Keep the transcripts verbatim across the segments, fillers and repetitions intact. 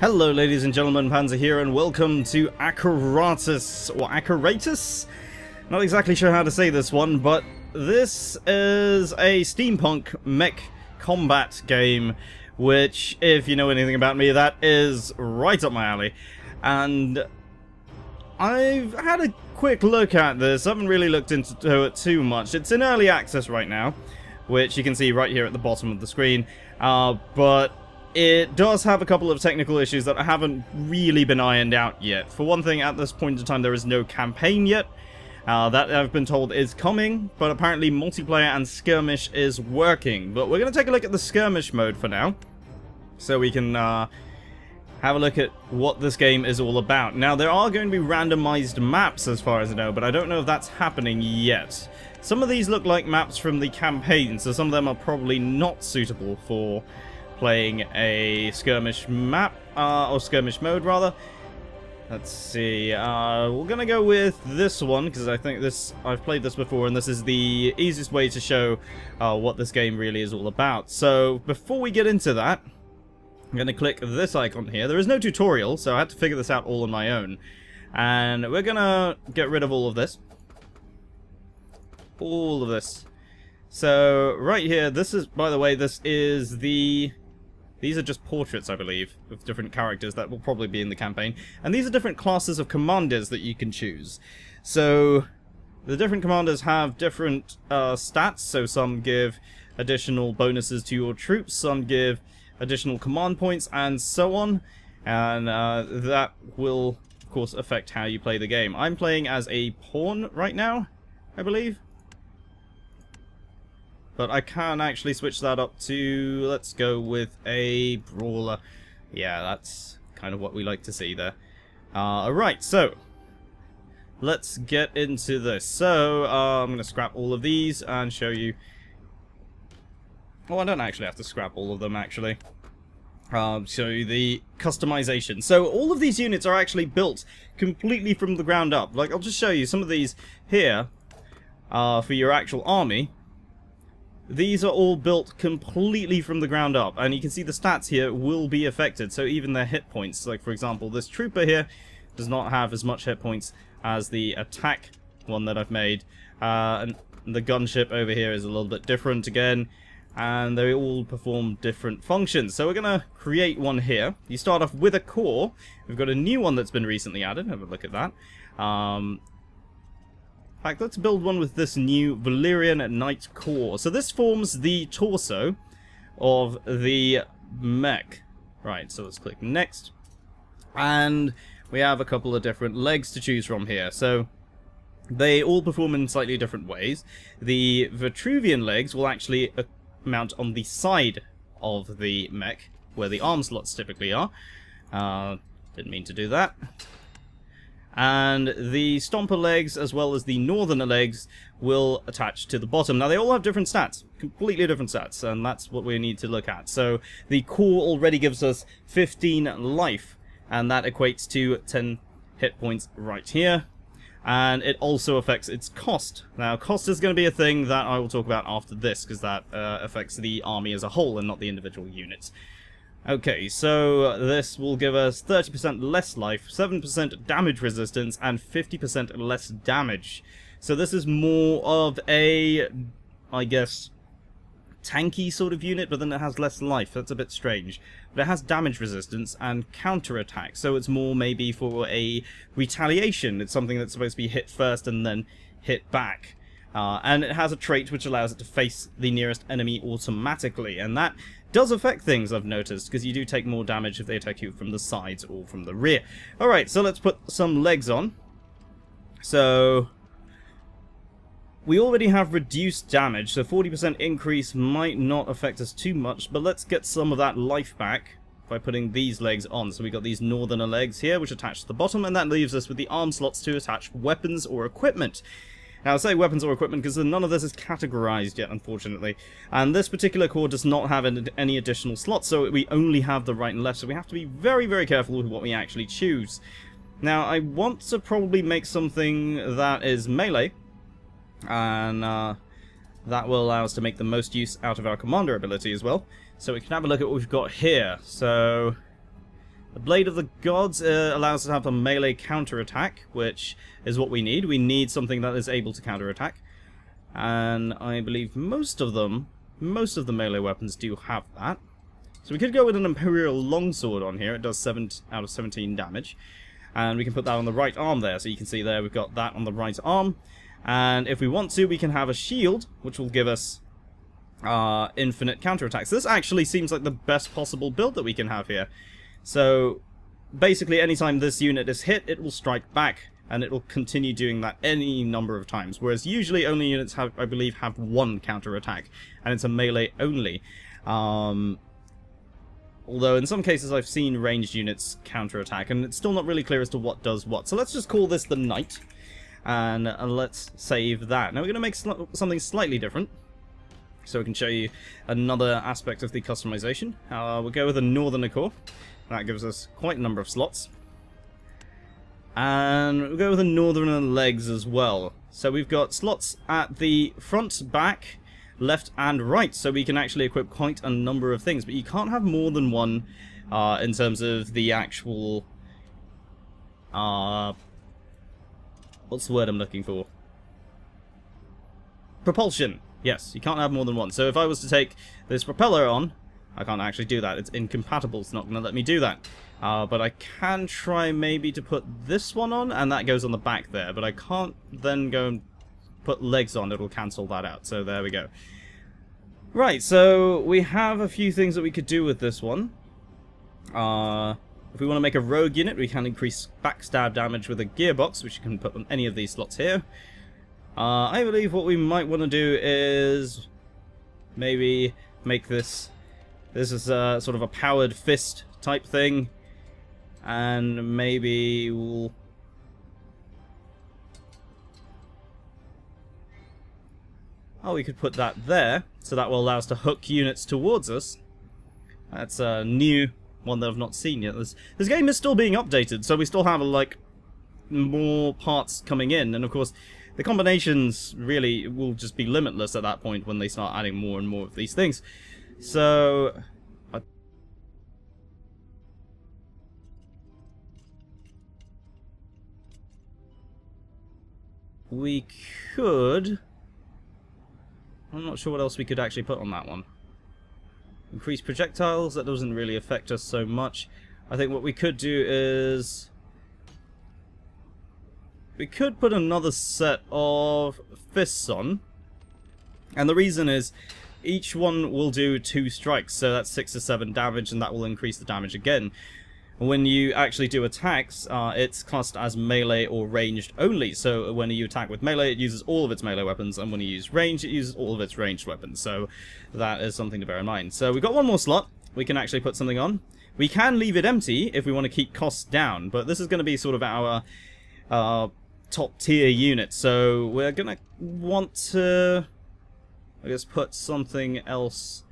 Hello ladies and gentlemen, Panzer here and welcome to Acaratus, or Acaratus? Not exactly sure how to say this one, but this is a steampunk mech combat game, which, if you know anything about me, that is right up my alley. And I've had a quick look at this, I haven't really looked into it too much. It's in early access right now, which you can see right here at the bottom of the screen, uh, but it does have a couple of technical issues that I haven't really been ironed out yet. For one thing, at this point in time, there is no campaign yet. Uh, that, I've been told, is coming, but apparently multiplayer and skirmish is working. But we're going to take a look at the skirmish mode for now, so we can uh, have a look at what this game is all about. Now, there are going to be randomized maps, as far as I know, but I don't know if that's happening yet. Some of these look like maps from the campaign, so some of them are probably not suitable for playing a skirmish map, uh, or skirmish mode rather. Let's see, uh, we're gonna go with this one, because I think this, I've played this before, and this is the easiest way to show uh, what this game really is all about. So, before we get into that, I'm gonna click this icon here. There is no tutorial, so I had to figure this out all on my own. And we're gonna get rid of all of this. All of this. So, right here, this is, by the way, this is the... These are just portraits, I believe, of different characters that will probably be in the campaign. And these are different classes of commanders that you can choose. So, the different commanders have different uh, stats, so some give additional bonuses to your troops, some give additional command points, and so on. And uh, that will, of course, affect how you play the game. I'm playing as a pawn right now, I believe. But I can actually switch that up to, let's go with a brawler. Yeah, that's kind of what we like to see there. Uh, Alright, so let's get into this. So, uh, I'm going to scrap all of these and show you... Oh, I don't actually have to scrap all of them, actually. Um, show you the customization. So, all of these units are actually built completely from the ground up. Like, I'll just show you some of these here uh, for your actual army. These are all built completely from the ground up, and you can see the stats here will be affected, so even their hit points, like for example this trooper here does not have as much hit points as the attack one that I've made, uh, and the gunship over here is a little bit different again, and they all perform different functions. So we're gonna create one here. You start off with a core. We've got a new one that's been recently added, have a look at that. Um, In fact, let's build one with this new Valyrian Knight Corps. So this forms the torso of the mech. Right, so let's click next. And we have a couple of different legs to choose from here. So they all perform in slightly different ways. The Vitruvian legs will actually mount on the side of the mech, where the arm slots typically are. Uh, didn't mean to do that. And the Stomper legs, as well as the Northerner legs, will attach to the bottom. Now, they all have different stats, completely different stats, and that's what we need to look at. So, the core already gives us fifteen life, and that equates to ten hit points right here. And it also affects its cost. Now, cost is going to be a thing that I will talk about after this, because that uh, affects the army as a whole and not the individual units. Okay, so this will give us thirty percent less life, seven percent damage resistance, and fifty percent less damage. So this is more of a, I guess, tanky sort of unit, but then it has less life. That's a bit strange. But it has damage resistance and counterattack, so it's more maybe for a retaliation. It's something that's supposed to be hit first and then hit back. Uh, and it has a trait which allows it to face the nearest enemy automatically, and that does affect things, I've noticed, because you do take more damage if they attack you from the sides or from the rear. Alright, so let's put some legs on. So, we already have reduced damage, so forty percent increase might not affect us too much, but let's get some of that life back by putting these legs on. So we've got these Northerner legs here, which attach to the bottom, and that leaves us with the arm slots to attach weapons or equipment. Now, I say weapons or equipment because none of this is categorized yet, unfortunately. And this particular core does not have any additional slots, so we only have the right and left, so we have to be very, very careful with what we actually choose. Now, I want to probably make something that is melee, and uh, that will allow us to make the most use out of our commander ability as well. So we can have a look at what we've got here. So, The Blade of the Gods uh, allows us to have a melee counter-attack, which is what we need. We need something that is able to counter-attack. And I believe most of them, most of the melee weapons do have that. So we could go with an Imperial Longsword on here. It does seven out of seventeen damage. And we can put that on the right arm there. So you can see there we've got that on the right arm. And if we want to, we can have a shield, which will give us uh, infinite counterattacks. This actually seems like the best possible build that we can have here. So basically anytime this unit is hit, it will strike back, and it will continue doing that any number of times. Whereas usually only units have, I believe, have one counterattack, and it's a melee only. Um, although in some cases I've seen ranged units counterattack, and it's still not really clear as to what does what. So let's just call this the Knight. And uh, let's save that. Now we're going to make sl- something slightly different, so we can show you another aspect of the customization. Uh, we'll go with a Northerner Corps. That gives us quite a number of slots. And we'll go with the Northerner Legs as well. So we've got slots at the front, back, left and right, so we can actually equip quite a number of things. But you can't have more than one uh, in terms of the actual... Uh, What's the word I'm looking for? Propulsion. Yes, you can't have more than one. So if I was to take this propeller on, I can't actually do that. It's incompatible. It's not going to let me do that. Uh, but I can try maybe to put this one on, and that goes on the back there. But I can't then go and put legs on. It'll cancel that out. So there we go. Right, so we have a few things that we could do with this one. Uh... If we want to make a rogue unit, we can increase backstab damage with a gearbox, which you can put on any of these slots here. Uh, I believe what we might want to do is maybe make this... This is a, sort of a powered fist type thing. And maybe we'll... Oh, we could put that there, so that will allow us to hook units towards us. That's a new... one that I've not seen yet. This, this game is still being updated, so we still have like more parts coming in, and of course the combinations really will just be limitless at that point when they start adding more and more of these things. So I we could... I'm not sure what else we could actually put on that one. Increased projectiles, that doesn't really affect us so much. I think what we could do is... We could put another set of fists on. And the reason is, each one will do two strikes, so that's six or seven damage, and that will increase the damage again. When you actually do attacks, uh, it's classed as melee or ranged only. So when you attack with melee, it uses all of its melee weapons, and when you use range, it uses all of its ranged weapons. So that is something to bear in mind. So we've got one more slot. We can actually put something on. We can leave it empty if we want to keep costs down, but this is going to be sort of our uh, top tier unit. So we're going to want to, I guess, put something else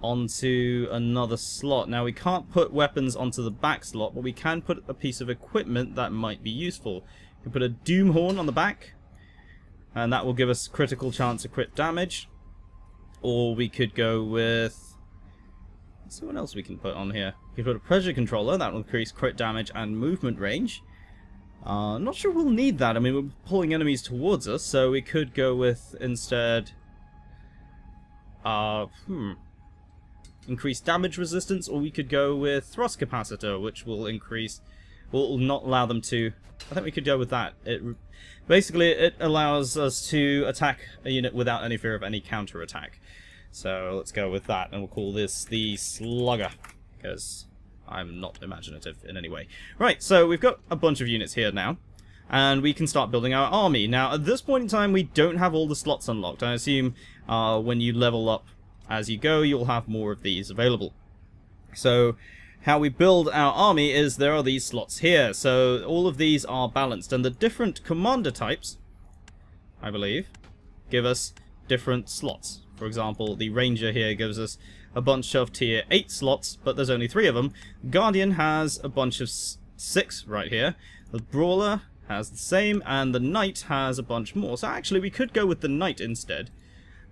onto another slot. Now we can't put weapons onto the back slot, but we can put a piece of equipment that might be useful. We can put a doom horn on the back, and that will give us critical chance of crit damage. Or we could go with... Let's see what else we can put on here. We could put a pressure controller, that will increase crit damage and movement range. Uh, not sure we'll need that. I mean, we're pulling enemies towards us, so we could go with instead... Uh, hmm... increased damage resistance, or we could go with thrust capacitor, which will increase, will not allow them to... I think we could go with that. It basically, it allows us to attack a unit without any fear of any counter-attack. So let's go with that, and we'll call this the Slugger, because I'm not imaginative in any way. Right, so we've got a bunch of units here now, and we can start building our army. Now, at this point in time, we don't have all the slots unlocked. I assume uh, when you level up as you go, you'll have more of these available. So how we build our army is there are these slots here. So all of these are balanced, and the different commander types, I believe, give us different slots. For example, the Ranger here gives us a bunch of tier eight slots, but there's only three of them. Guardian has a bunch of six right here. The Brawler has the same, and the Knight has a bunch more. So actually we could go with the Knight instead.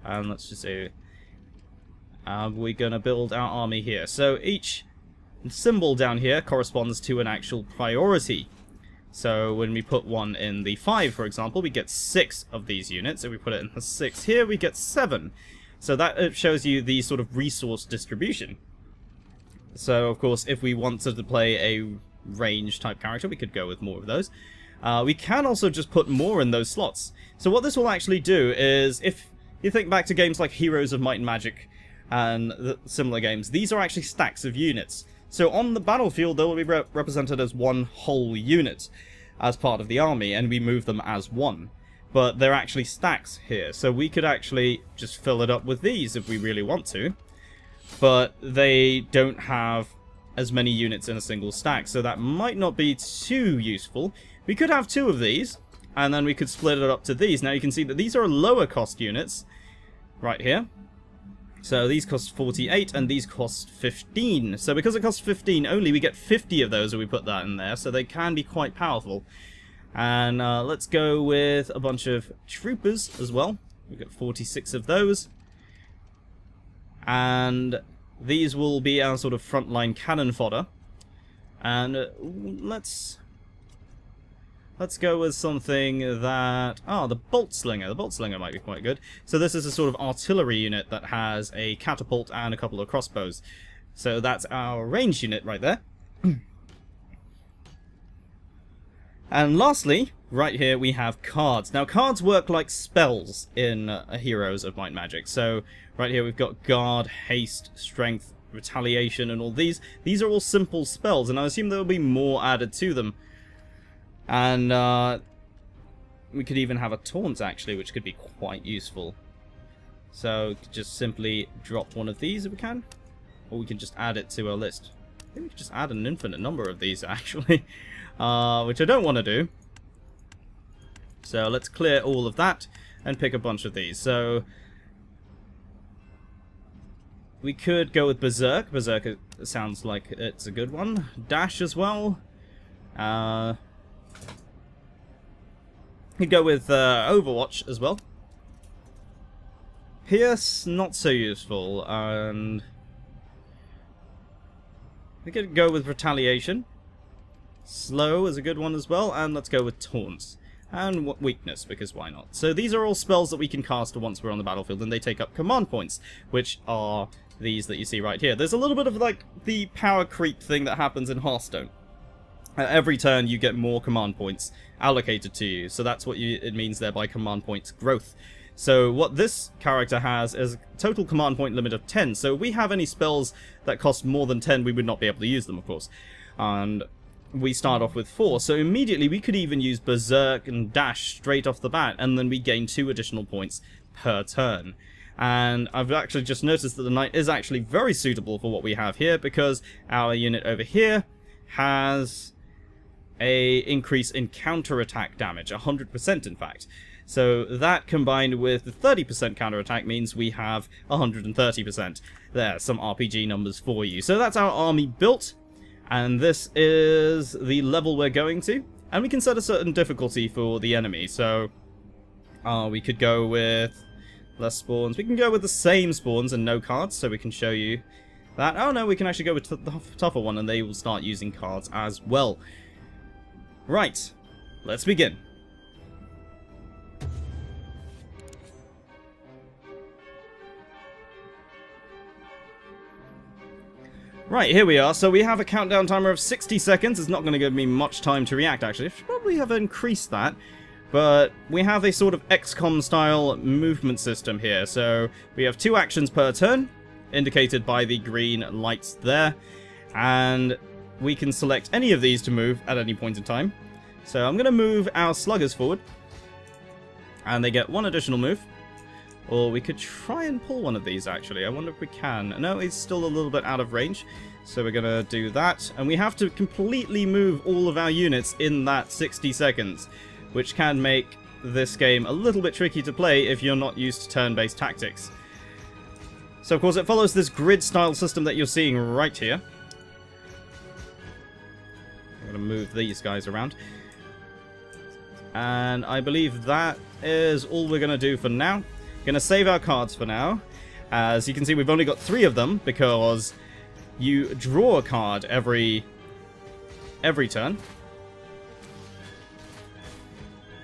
And um, let's just see... Uh, we're going to build our army here. So each And symbol down here corresponds to an actual priority. So when we put one in the five, for example, we get six of these units. If we put it in the six here, we get seven. So that shows you the sort of resource distribution. So, of course, if we wanted to play a range-type character, we could go with more of those. Uh, we can also just put more in those slots. So what this will actually do is, if you think back to games like Heroes of Might and Magic and the similar games, these are actually stacks of units. So on the battlefield, they will be re represented as one whole unit as part of the army, and we move them as one. But they're actually stacks here, so we could actually just fill it up with these if we really want to. But they don't have as many units in a single stack, so that might not be too useful. We could have two of these, and then we could split it up to these. Now you can see that these are lower cost units right here. So these cost forty-eight and these cost fifteen. So because it costs fifteen only, we get fifty of those if we put that in there. So they can be quite powerful. And uh, let's go with a bunch of troopers as well. We've got forty-six of those. And these will be our sort of frontline cannon fodder. And uh, let's... Let's go with something that... Ah, the Bolt Slinger. The Bolt Slinger might be quite good. So this is a sort of artillery unit that has a catapult and a couple of crossbows. So that's our range unit right there. And lastly, right here we have cards. Now cards work like spells in uh, Heroes of Might and Magic. So right here we've got Guard, Haste, Strength, Retaliation and all these. These are all simple spells, and I assume there will be more added to them. And uh, we could even have a taunt, actually, which could be quite useful. So just simply drop one of these if we can. Or we can just add it to our list. I think we could just add an infinite number of these, actually. Uh, which I don't want to do. So let's clear all of that and pick a bunch of these. So we could go with Berserk. Berserk sounds like it's a good one. Dash as well. Uh... Could go with uh, Overwatch as well. Pierce, not so useful, and we could go with Retaliation. Slow is a good one as well, and let's go with Taunts and Weakness, because why not? So these are all spells that we can cast once we're on the battlefield, and they take up command points, which are these that you see right here. There's a little bit of like the power creep thing that happens in Hearthstone. Every turn you get more command points allocated to you, so that's what you, it means there by command points growth. So what this character has is a total command point limit of ten, so if we have any spells that cost more than ten, we would not be able to use them, of course. And we start off with four, so immediately we could even use Berserk and Dash straight off the bat, and then we gain two additional points per turn. And I've actually just noticed that the knight is actually very suitable for what we have here, because our unit over here has a increase in counter-attack damage, one hundred percent in fact. So that combined with the thirty percent counter-attack means we have one hundred thirty percent. There, some R P G numbers for you. So that's our army built, and this is the level we're going to. And we can set a certain difficulty for the enemy, so uh, we could go with less spawns. We can go with the same spawns and no cards, so we can show you that. Oh no, we can actually go with the tougher one, and they will start using cards as well. Right, let's begin. Right, here we are. So we have a countdown timer of sixty seconds. It's not going to give me much time to react, actually. I should probably have increased that. But we have a sort of X COM style movement system here. So we have two actions per turn, indicated by the green lights there. And we can select any of these to move at any point in time. So I'm going to move our sluggers forward. And they get one additional move. Or we could try and pull one of these, actually. I wonder if we can. No, it's still a little bit out of range. So we're going to do that. And we have to completely move all of our units in that sixty seconds. Which can make this game a little bit tricky to play if you're not used to turn-based tactics. So, of course, it follows this grid-style system that you're seeing right here. I'm going to move these guys around. And I believe that is all we're going to do for now. Going to save our cards for now. As you can see, we've only got three of them because you draw a card every every turn.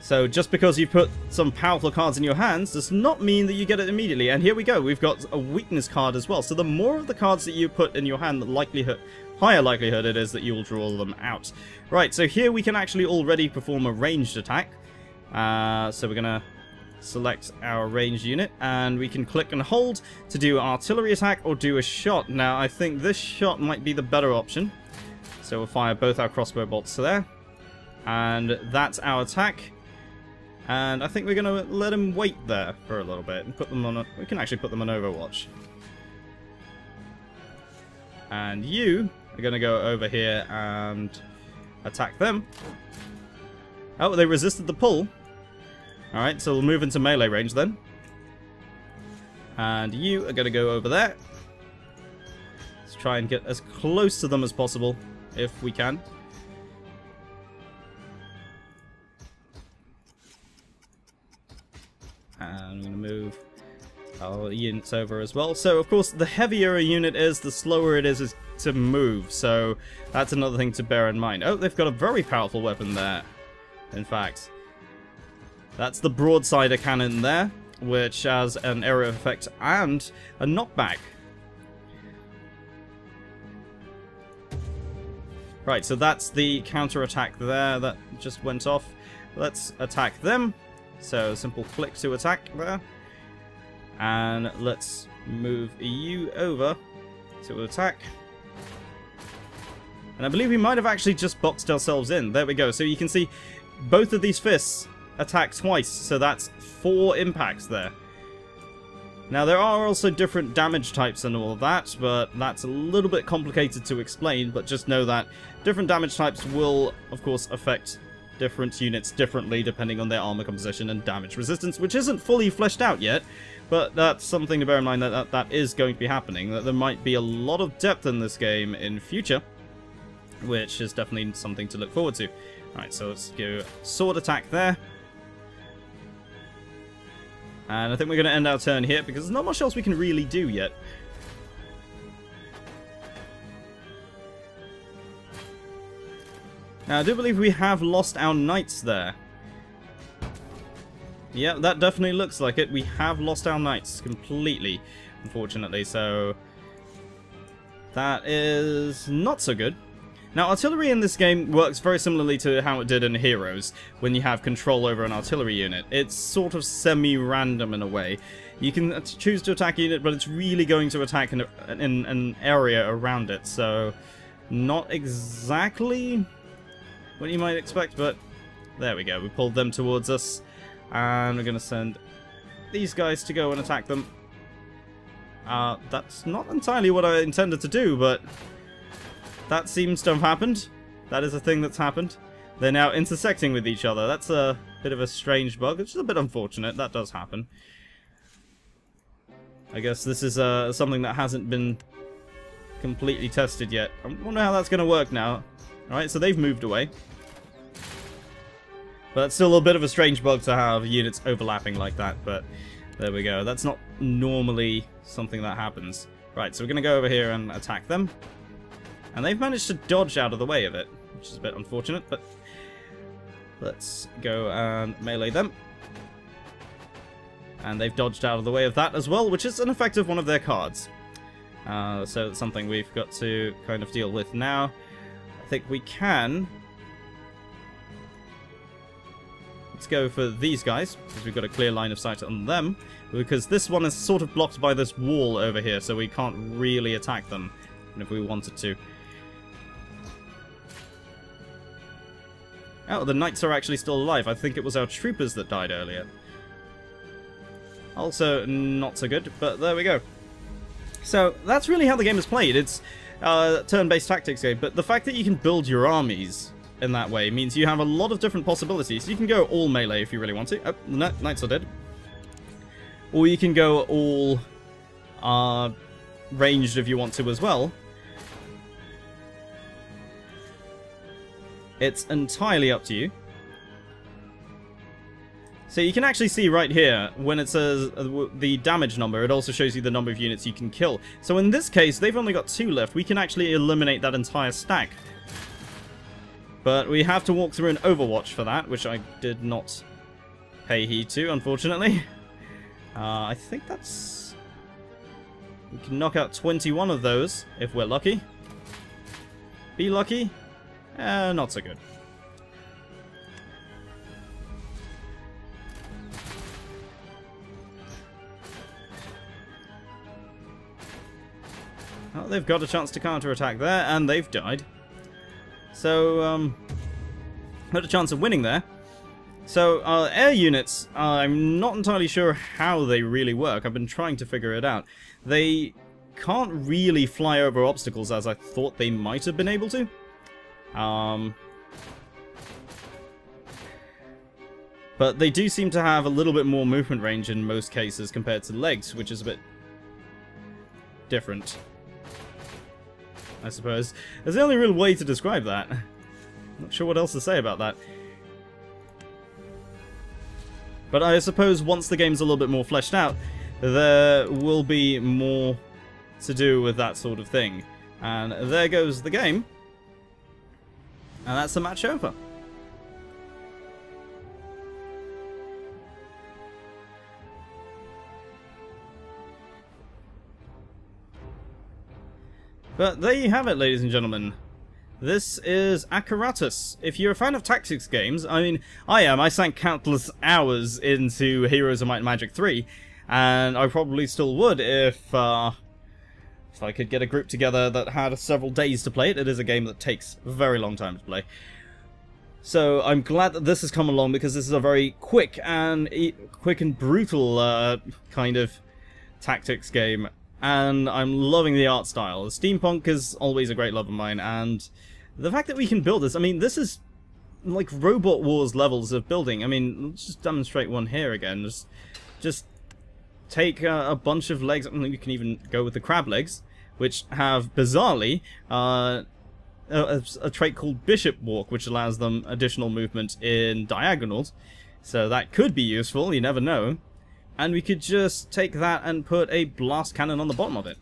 So just because you put some powerful cards in your hands does not mean that you get it immediately. And here we go, we've got a weakness card as well. So the more of the cards that you put in your hand, the likelihood, higher likelihood it is that you'll draw them out. Right, so here we can actually already perform a ranged attack. Uh, so we're going to select our ranged unit, and we can click and hold to do an artillery attack or do a shot. Now I think this shot might be the better option. So we'll fire both our crossbow bolts to there. And that's our attack. And I think we're going to let them wait there for a little bit and put them on a, we can actually put them on Overwatch. And you are going to go over here and attack them. Oh, they resisted the pull. Alright, so we'll move into melee range then. And you are going to go over there. Let's try and get as close to them as possible, if we can. And I'm going to move our units over as well. So, of course, the heavier a unit is, the slower it is, is to move. So, that's another thing to bear in mind. Oh, they've got a very powerful weapon there, in fact. That's the broadsider cannon there, which has an area of effect and a knockback. Right, so that's the counter-attack there that just went off. Let's attack them. So, simple click to attack there. And let's move you over to attack. And I believe we might have actually just boxed ourselves in. There we go. So you can see both of these fists attack twice. So that's four impacts there. Now there are also different damage types and all of that, but that's a little bit complicated to explain. But just know that different damage types will, of course, affect different units differently depending on their armor composition and damage resistance, which isn't fully fleshed out yet, but that's something to bear in mind, that that, that is going to be happening, that there might be a lot of depth in this game in future, which is definitely something to look forward to. Alright, so let's go sword attack there, and I think we're going to end our turn here because there's not much else we can really do yet. Now, I do believe we have lost our knights there. Yeah, that definitely looks like it. We have lost our knights completely, unfortunately. So, that is not so good. Now, artillery in this game works very similarly to how it did in Heroes, when you have control over an artillery unit. It's sort of semi-random in a way. You can choose to attack a unit, but it's really going to attack in, a, in an area around it. So, not exactly what you might expect, but there we go. We pulled them towards us, and we're going to send these guys to go and attack them. Uh, that's not entirely what I intended to do, but that seems to have happened. That is a thing that's happened. They're now intersecting with each other. That's a bit of a strange bug. It's just a bit unfortunate. That does happen. I guess this is uh, something that hasn't been completely tested yet. I wonder how that's going to work now. Alright, so they've moved away. But it's still a bit of a strange bug to have units overlapping like that, but there we go. That's not normally something that happens. Right, so we're going to go over here and attack them. And they've managed to dodge out of the way of it, which is a bit unfortunate, but let's go and melee them. And they've dodged out of the way of that as well, which is an effect of one of their cards. Uh, so it's something we've got to kind of deal with now. I think we can. Let's go for these guys, because we've got a clear line of sight on them, because this one is sort of blocked by this wall over here, so we can't really attack them, even if we wanted to. Oh, the knights are actually still alive. I think it was our troopers that died earlier. Also not so good, but there we go. So that's really how the game is played. It's Uh, turn-based tactics game, but the fact that you can build your armies in that way means you have a lot of different possibilities. You can go all melee if you really want to. Oh, no, knights are dead. Or you can go all uh, ranged if you want to as well. It's entirely up to you. So you can actually see right here, when it says the damage number, it also shows you the number of units you can kill. So in this case, they've only got two left. We can actually eliminate that entire stack. But we have to walk through an Overwatch for that, which I did not pay heed to, unfortunately. Uh, I think that's... We can knock out twenty-one of those, if we're lucky. Be lucky? Eh, not so good. Oh, they've got a chance to counterattack there, and they've died. So, um... got a chance of winning there. So, uh, air units, uh, I'm not entirely sure how they really work. I've been trying to figure it out. They can't really fly over obstacles as I thought they might have been able to. Um... But they do seem to have a little bit more movement range in most cases compared to legs, which is a bit... different, I suppose. That's the only real way to describe that. I'm not sure what else to say about that. But I suppose once the game's a little bit more fleshed out, there will be more to do with that sort of thing. And there goes the game. And that's the match over. But there you have it, ladies and gentlemen. This is Acaratus. If you're a fan of tactics games, I mean, I am. I sank countless hours into Heroes of Might and Magic three, and I probably still would if, uh, if I could get a group together that had several days to play it. It is a game that takes a very long time to play. So I'm glad that this has come along, because this is a very quick and e quick and brutal uh, kind of tactics game. And I'm loving the art style. Steampunk is always a great love of mine, and the fact that we can build this, I mean, this is like Robot Wars levels of building. I mean, let's just demonstrate one here again. Just, just take uh, a bunch of legs. I mean, you can even go with the crab legs, which have, bizarrely, uh, a, a trait called Bishop Walk, which allows them additional movement in diagonals. So that could be useful, you never know. And we could just take that and put a blast cannon on the bottom of it.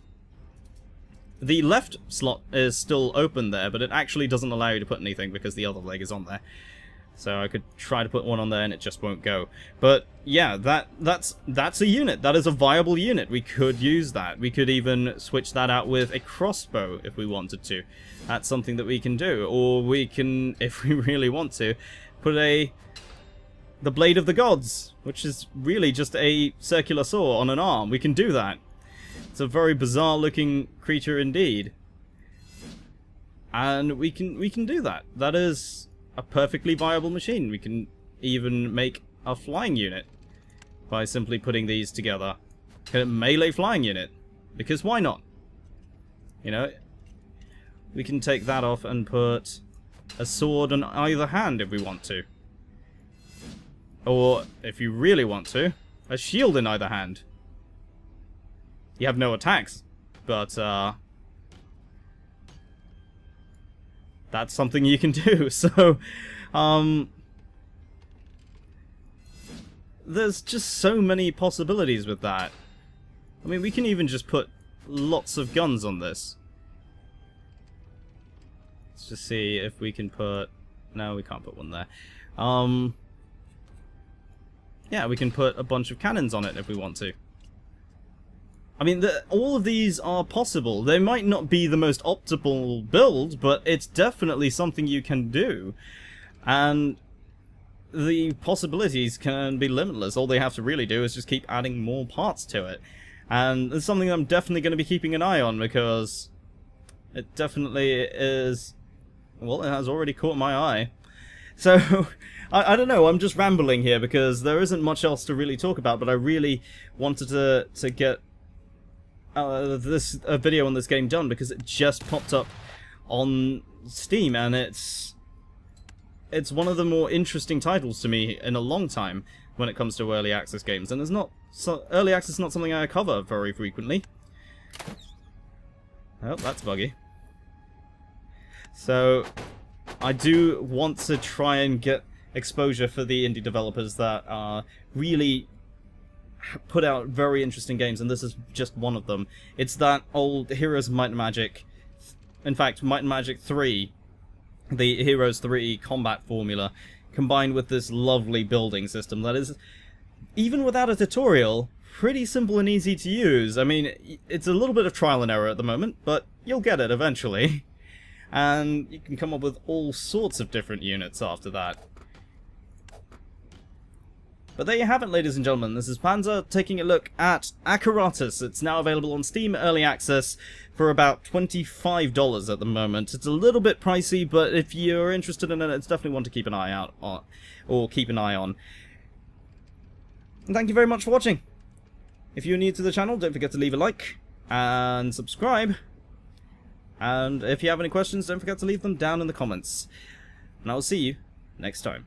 The left slot is still open there, but it actually doesn't allow you to put anything because the other leg is on there. So I could try to put one on there and it just won't go. But yeah, that that's that's a unit. That is a viable unit. We could use that. We could even switch that out with a crossbow if we wanted to. That's something that we can do. Or we can, if we really want to, put a... the Blade of the Gods, which is really just a circular saw on an arm. We can do that. It's a very bizarre looking creature indeed. And we can we can do that. That is a perfectly viable machine. We can even make a flying unit by simply putting these together. A melee flying unit. Because why not? You know, we can take that off and put a sword on either hand if we want to. Or, if you really want to, a shield in either hand. You have no attacks, but uh, that's something you can do. So, um, there's just so many possibilities with that. I mean, we can even just put lots of guns on this. Let's just see if we can put... No, we can't put one there. Um... Yeah, we can put a bunch of cannons on it if we want to. I mean, the, all of these are possible. They might not be the most optimal build, but it's definitely something you can do. And the possibilities can be limitless. All they have to really do is just keep adding more parts to it. And it's something I'm definitely going to be keeping an eye on, because it definitely is... Well, it has already caught my eye. So... I, I don't know, I'm just rambling here because there isn't much else to really talk about, but I really wanted to, to get uh, this a video on this game done because it just popped up on Steam, and it's it's one of the more interesting titles to me in a long time when it comes to early access games, and it's not so, early access is not something I cover very frequently. Oh, that's buggy. So, I do want to try and get exposure for the indie developers that are really put out very interesting games, and this is just one of them. It's that old Heroes of Might and Magic, in fact, Might and Magic three, the Heroes three combat formula, combined with this lovely building system that is, even without a tutorial, pretty simple and easy to use. I mean, it's a little bit of trial and error at the moment, but you'll get it eventually. And you can come up with all sorts of different units after that. But there you have it, ladies and gentlemen. This is Panzer taking a look at Acaratus. It's now available on Steam Early Access for about twenty-five dollars at the moment. It's a little bit pricey, but if you're interested in it, it's definitely one to keep an eye out on, or keep an eye on. And thank you very much for watching. If you're new to the channel, don't forget to leave a like and subscribe. And if you have any questions, don't forget to leave them down in the comments. And I'll see you next time.